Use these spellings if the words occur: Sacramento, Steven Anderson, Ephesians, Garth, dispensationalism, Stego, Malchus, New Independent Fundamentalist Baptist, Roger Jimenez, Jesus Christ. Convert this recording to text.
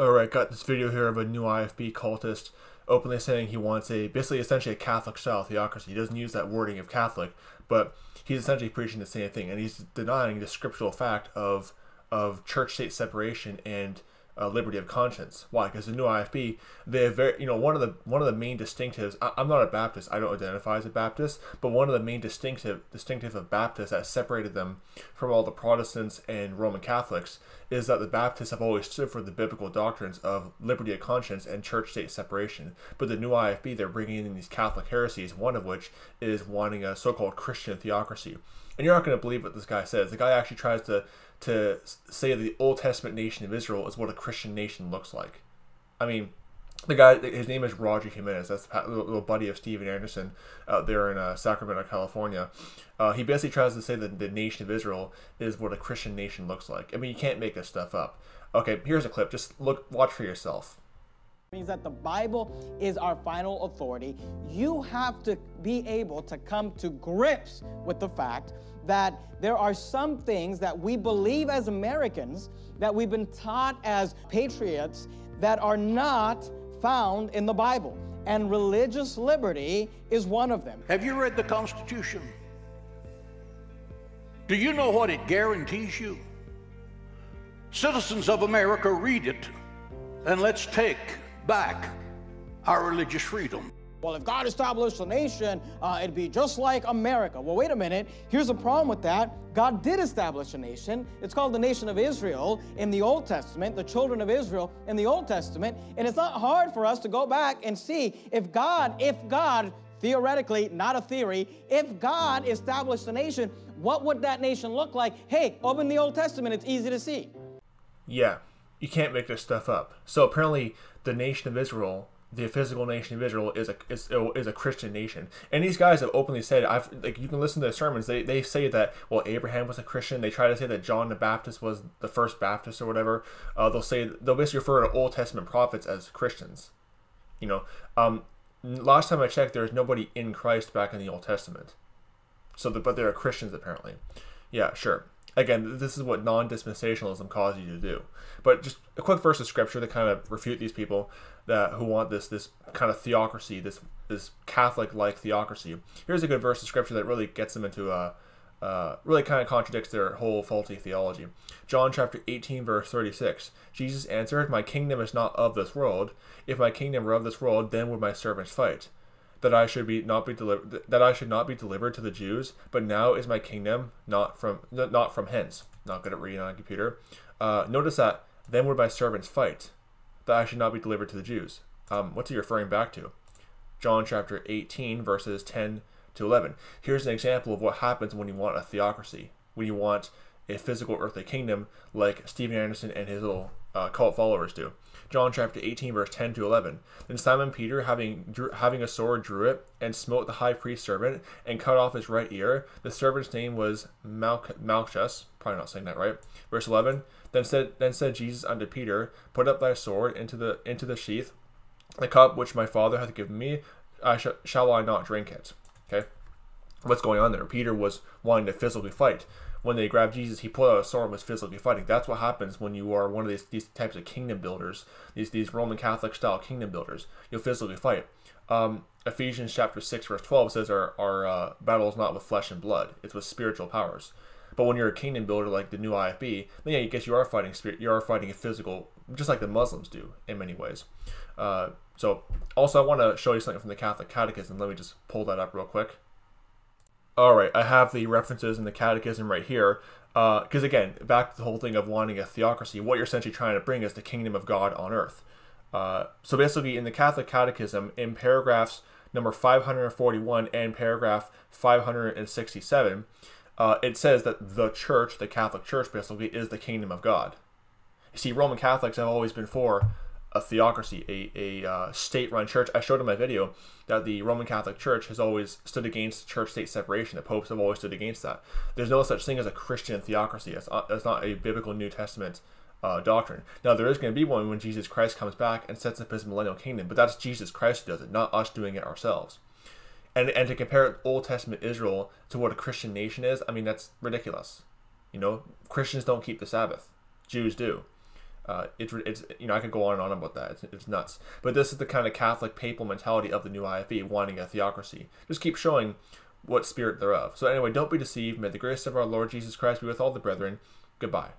Alright, got this video here of a new IFB cultist openly saying he wants essentially a Catholic style theocracy. He doesn't use that wording of Catholic, but he's essentially preaching the same thing, and he's denying the scriptural fact of church-state separation and liberty of conscience. Why? Because the new IFB, they're very, one of the main distinctives. I'm not a Baptist. I don't identify as a Baptist, but one of the main distinctive of Baptists that separated them from all the Protestants and Roman Catholics is that the Baptists have always stood for the biblical doctrines of liberty of conscience and church-state separation. But the new IFB, they're bringing in these Catholic heresies, one of which is wanting a so-called Christian theocracy. And you're not going to believe what this guy says. The guy actually tries to say the Old Testament nation of Israel is what a Christian nation looks like. I mean, the guy, his name is Roger Jimenez. That's the little buddy of Steven Anderson out there in Sacramento, California. He basically tries to say that the nation of Israel is what a Christian nation looks like. I mean, you can't make this stuff up. Okay, here's a clip. Just watch for yourself. It means that the Bible is our final authority. You have to be able to come to grips with the fact that there are some things that we believe as Americans, that we've been taught as patriots, that are not found in the Bible. And religious liberty is one of them. Have you read the Constitution? Do you know what it guarantees you? Citizens of America, read it, and let's take back our religious freedom. Well, if God established a nation, it'd be just like America. Well, wait a minute. Here's the problem with that. God did establish a nation. It's called the nation of Israel in the Old Testament, the children of Israel in the Old Testament. And it's not hard for us to go back and see if God, theoretically, not a theory, if God established a nation, what would that nation look like? Hey, open the Old Testament. It's easy to see. Yeah. You can't make this stuff up. So apparently the nation of Israel, the physical nation of Israel, is a Christian nation. And these guys have openly said, like, you can listen to their sermons, they say that, well, Abraham was a Christian. They try to say that John the Baptist was the first Baptist or whatever. They'll basically refer to Old Testament prophets as Christians. You know, last time I checked, there was nobody in Christ back in the Old Testament. So, but there are Christians apparently. Yeah, sure. Again, this is what non-dispensationalism causes you to do. But just a quick verse of scripture to kind of refute these people that who want this kind of theocracy, this Catholic-like theocracy. Here's a good verse of scripture that really gets them into really kind of contradicts their whole faulty theology. John chapter 18, verse 36. Jesus answered, "My kingdom is not of this world. If my kingdom were of this world, then would my servants fight, that I should not be delivered to the Jews, but now is my kingdom not from hence." Not good at reading on a computer. Notice that, "Then would my servants fight, that I should not be delivered to the Jews." What's he referring back to? John chapter 18, verses 10 to 11. Here's an example of what happens when you want a theocracy, when you want a physical earthly kingdom like Steven Anderson and his little cult followers do. John chapter 18, verse 10 to 11. "Then Simon Peter, having a sword, drew it, and smote the high priest's servant, and cut off his right ear. The servant's name was Malchus." Probably not saying that right. Verse 11. Then said Jesus unto Peter, "Put up thy sword into the sheath. The cup which my Father hath given me, shall I not drink it?" Okay, what's going on there? Peter was wanting to physically fight. When they grabbed Jesus, he pulled out a sword and was physically fighting. That's what happens when you are one of these types of kingdom builders, these Roman Catholic style kingdom builders. You'll physically fight. Ephesians chapter 6 verse 12 says our battle is not with flesh and blood; it's with spiritual powers. But when you're a kingdom builder like the new IFB, then yeah, I guess you are fighting spirit. You are fighting a physical, just like the Muslims do in many ways. So also, I want to show you something from the Catholic Catechism. Let me just pull that up real quick. All right, I have the references in the Catechism right here. Because again, back to the whole thing of wanting a theocracy, what you're essentially trying to bring is the kingdom of God on earth. So basically, in the Catholic Catechism, in paragraphs number 541 and paragraph 567, it says that the church, the Catholic Church, basically, is the kingdom of God. You see, Roman Catholics have always been for a theocracy, a state-run church. I showed in my video that the Roman Catholic Church has always stood against church-state separation. The popes have always stood against that. There's no such thing as a Christian theocracy. That's not a biblical New Testament doctrine. Now, there is going to be one when Jesus Christ comes back and sets up his millennial kingdom, but that's Jesus Christ who does it, not us doing it ourselves. And to compare Old Testament Israel to what a Christian nation is, I mean, that's ridiculous. You know, Christians don't keep the Sabbath. Jews do. It's I could go on and on about that. It's nuts. But this is the kind of Catholic papal mentality of the new IFB wanting a theocracy. Just keep showing what spirit thereof. So anyway, don't be deceived. May the grace of our Lord Jesus Christ be with all the brethren. Goodbye.